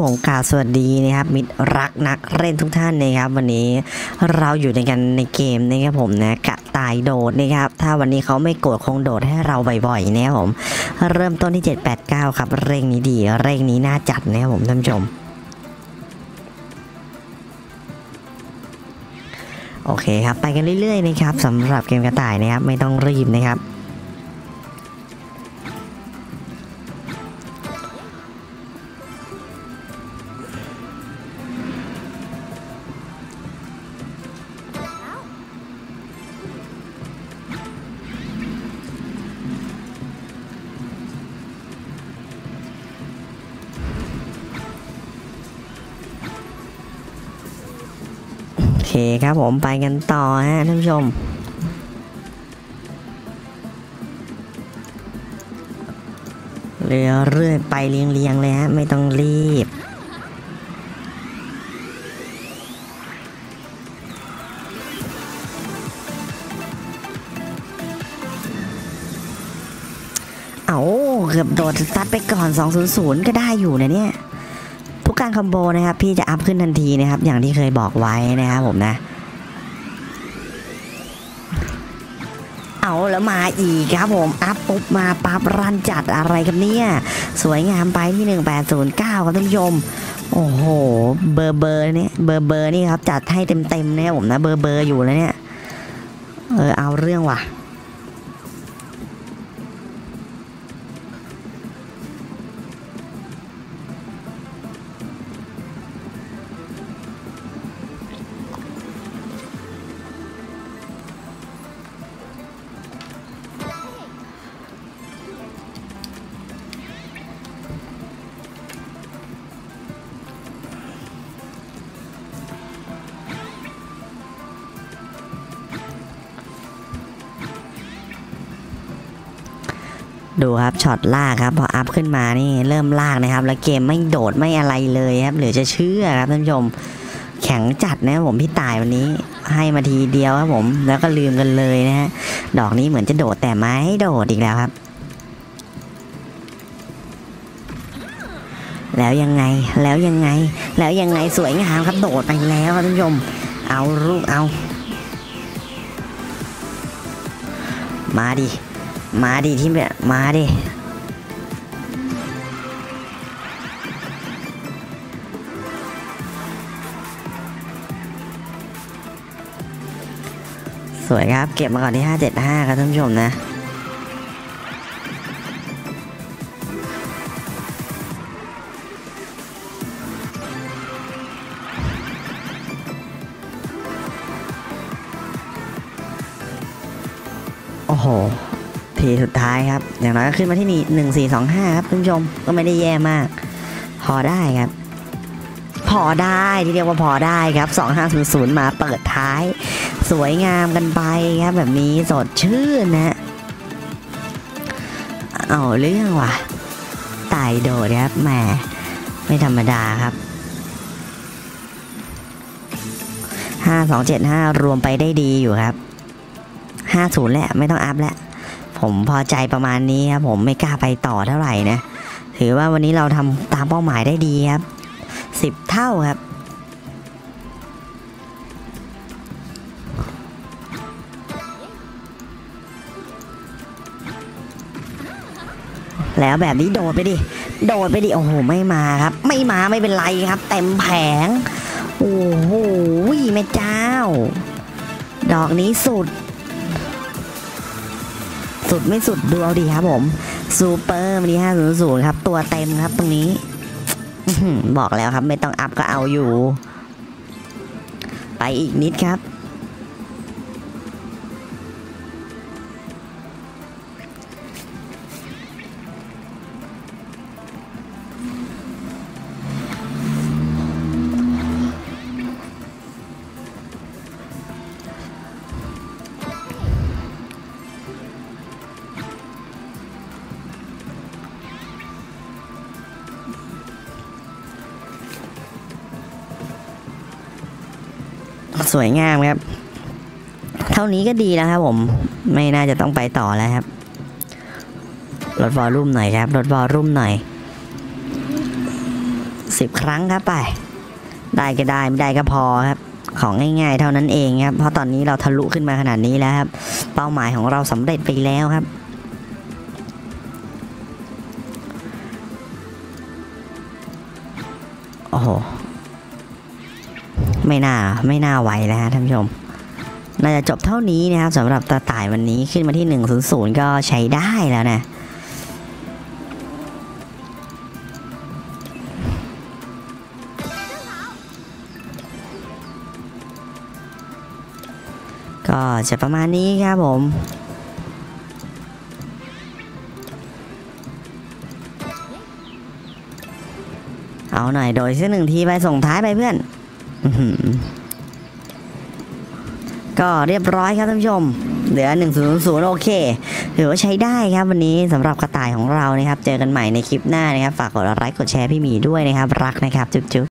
นะครับผมกล่าวสวัสดีนะครับมิตรรักนักเล่นทุกท่านนะครับวันนี้เราอยู่ในกันในเกมนะครับผมนะกะตายโดดนะครับถ้าวันนี้เขาไม่โกรธคงโดดให้เราบ่อยๆนะครับผมเริ่มต้นที่789ครับเร่งนี้ดีเร่งนี้น่าจัดนะครับผมท่านผู้ชมโอเคครับไปกันเรื่อยๆนะครับสำหรับเกมกระต่ายนะครับไม่ต้องรีบนะครับโอเคครับผมไปกันต่อฮะท่านผู้ชมเรื่อยๆไปเรียงๆเลยฮะไม่ต้องรีบเอาเกือบโดดซัดไปก่อน200ก็ได้อยู่นะเนี่ยการคอมโบนะครับพี่จะอัพขึ้นทันทีนะครับอย่างที่เคยบอกไว้นะครับผมนะเอาแล้วมาอีกครับผมอัพปุ๊บมาปั๊บรันจัดอะไรครับเนี่ยสวยงามไปที่1809ครับท่านผู้ชมโอ้โหเบอร์เนี่ยเบอร์นี่ครับจัดให้เต็มนะครับผมนะเบอร์อยู่แล้วเนี่ยเอาเรื่องว่ะดูครับช็อตลากครับพออัพขึ้นมานี่เริ่มลากนะครับแล้วเกมไม่โดดไม่อะไรเลยครับเหลือจะเชื่อครับท่านผู้ชมแข็งจัดนะครับผมพี่ต่ายวันนี้ให้มาทีเดียวครับผมแล้วก็ลืมกันเลยนะฮะดอกนี้เหมือนจะโดดแต่ไม่โดดอีกแล้วครับแล้วยังไงสวยงามครับโดดไปแล้วครับท่านผู้ชมเอาลูกเอามาดิที่เนี่ยมาดิสวยครับเก็บมาก่อนที่575ครับท่านผู้ชมนะโอ้โหทีสุดท้ายครับอย่างน้อยก็ขึ้นมาที่นี่1425ครับคุณผู้ชมก็ไม่ได้แย่มากพอได้ครับพอได้ที่เรียกว่าพอได้ครับ2500มาเปิดท้ายสวยงามกันไปครับแบบนี้สดชื่นนะเอาเรื่องว่ะตายโดดครับแหมไม่ธรรมดาครับ5275รวมไปได้ดีอยู่ครับ50แหละไม่ต้องอัพแล้วผมพอใจประมาณนี้ครับผมไม่กล้าไปต่อเท่าไหร่นะถือว่าวันนี้เราทำตามเป้าหมายได้ดีครับ10เท่าครับแล้วแบบนี้โดดไปดิโอ้โหไม่มาไม่เป็นไรครับเต็มแผงโอ้โหแม่เจ้าดอกนี้สุดไม่สุดดูเอาดีครับผมซูเปอร์วันนี้500ครับตัวเต็มครับตรงนี้ บอกแล้วครับไม่ต้องอัพก็เอาอยู่ไปอีกนิดครับสวยงามครับเท่านี้ก็ดีแล้วครับผมไม่น่าจะต้องไปต่อแล้วครับลดวอลลุ่มหน่อยครับลดวอลลุ่มหน่อย 10 ครั้งครับไปได้ก็ได้ไม่ได้ก็พอครับของง่ายๆเท่านั้นเองครับเพราะตอนนี้เราทะลุขึ้นมาขนาดนี้แล้วครับเป้าหมายของเราสำเร็จไปแล้วครับโอ้โหไม่น่าไหวแล้วฮะท่านผู้ชมน่าจะจบเท่านี้นะครับสำหรับตาต่ายวันนี้ขึ้นมาที่100ก็ใช้ได้แล้วนะก็จะประมาณนี้ครับผมเอาหน่อยโดยสักหนึ่งทีไปส่งท้ายไปเพื่อนก็เรียบร้อยครับท่านผู้ชมเหลือ100โอเคถือว่าใช้ได้ครับวันนี้สำหรับกระต่ายของเรานะครับเจอกันใหม่ในคลิปหน้านะครับฝากกดไลค์กดแชร์พี่หมีด้วยนะครับรักนะครับจุ๊บ